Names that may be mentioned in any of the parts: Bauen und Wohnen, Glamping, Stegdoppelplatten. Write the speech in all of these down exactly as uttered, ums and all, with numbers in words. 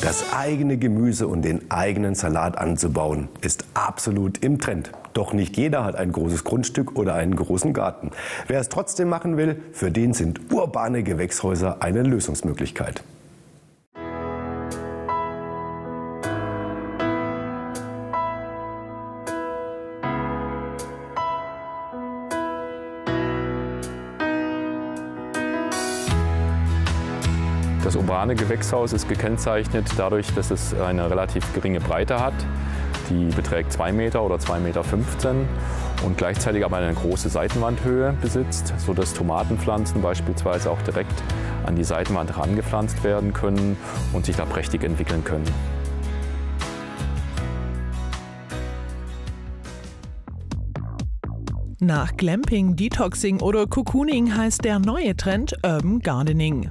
Das eigene Gemüse und den eigenen Salat anzubauen, ist absolut im Trend. Doch nicht jeder hat ein großes Grundstück oder einen großen Garten. Wer es trotzdem machen will, für den sind urbane Gewächshäuser eine Lösungsmöglichkeit. Das urbane Gewächshaus ist gekennzeichnet dadurch, dass es eine relativ geringe Breite hat. Die beträgt zwei Meter oder zwei Komma fünfzehn Meter und gleichzeitig aber eine große Seitenwandhöhe besitzt, sodass Tomatenpflanzen beispielsweise auch direkt an die Seitenwand herangepflanzt werden können und sich da prächtig entwickeln können. Nach Glamping, Detoxing oder Cocooning heißt der neue Trend Urban Gardening.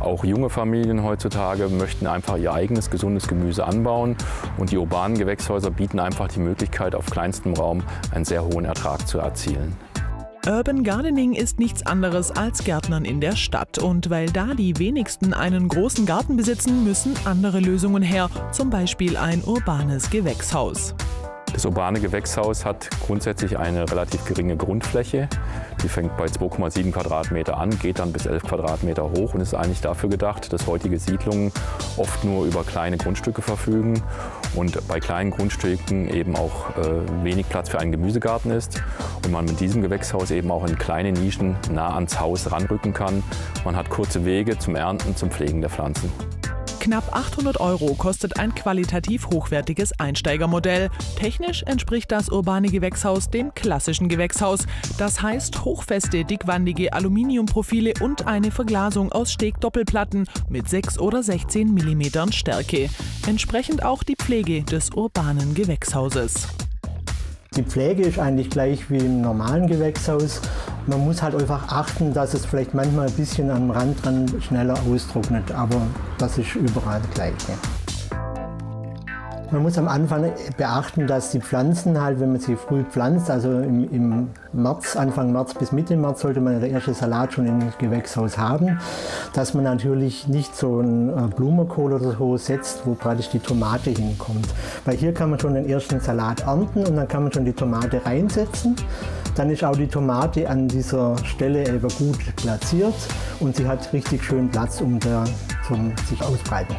Auch junge Familien heutzutage möchten einfach ihr eigenes gesundes Gemüse anbauen und die urbanen Gewächshäuser bieten einfach die Möglichkeit, auf kleinstem Raum einen sehr hohen Ertrag zu erzielen. Urban Gardening ist nichts anderes als Gärtnern in der Stadt und weil da die wenigsten einen großen Garten besitzen, müssen andere Lösungen her, zum Beispiel ein urbanes Gewächshaus. Das urbane Gewächshaus hat grundsätzlich eine relativ geringe Grundfläche. Die fängt bei zwei Komma sieben Quadratmeter an, geht dann bis elf Quadratmeter hoch und ist eigentlich dafür gedacht, dass heutige Siedlungen oft nur über kleine Grundstücke verfügen und bei kleinen Grundstücken eben auch äh, wenig Platz für einen Gemüsegarten ist und man mit diesem Gewächshaus eben auch in kleine Nischen nah ans Haus ranrücken kann. Man hat kurze Wege zum Ernten, zum Pflegen der Pflanzen. Knapp achthundert Euro kostet ein qualitativ hochwertiges Einsteigermodell. Technisch entspricht das urbane Gewächshaus dem klassischen Gewächshaus. Das heißt hochfeste, dickwandige Aluminiumprofile und eine Verglasung aus Stegdoppelplatten mit sechs oder sechzehn Millimeter Stärke. Entsprechend auch die Pflege des urbanen Gewächshauses. Die Pflege ist eigentlich gleich wie im normalen Gewächshaus. Man muss halt einfach achten, dass es vielleicht manchmal ein bisschen am Rand dran schneller austrocknet, aber das ist überall gleich. Man muss am Anfang beachten, dass die Pflanzen halt, wenn man sie früh pflanzt, also im, im März, Anfang März bis Mitte März sollte man den ersten Salat schon im Gewächshaus haben, dass man natürlich nicht so einen Blumenkohl oder so setzt, wo praktisch die Tomate hinkommt. Weil hier kann man schon den ersten Salat ernten und dann kann man schon die Tomate reinsetzen. Dann ist auch die Tomate an dieser Stelle eben gut platziert und sie hat richtig schön Platz, um da zum sich ausbreiten.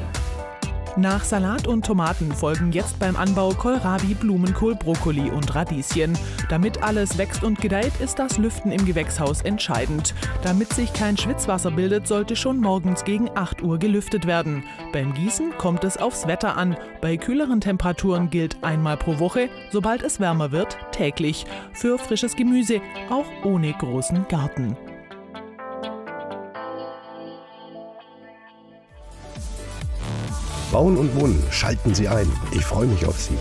Nach Salat und Tomaten folgen jetzt beim Anbau Kohlrabi, Blumenkohl, Brokkoli und Radieschen. Damit alles wächst und gedeiht, ist das Lüften im Gewächshaus entscheidend. Damit sich kein Schwitzwasser bildet, sollte schon morgens gegen acht Uhr gelüftet werden. Beim Gießen kommt es aufs Wetter an. Bei kühleren Temperaturen gilt einmal pro Woche, sobald es wärmer wird, täglich. Für frisches Gemüse, auch ohne großen Garten. Bauen und Wohnen, schalten Sie ein. Ich freue mich auf Sie.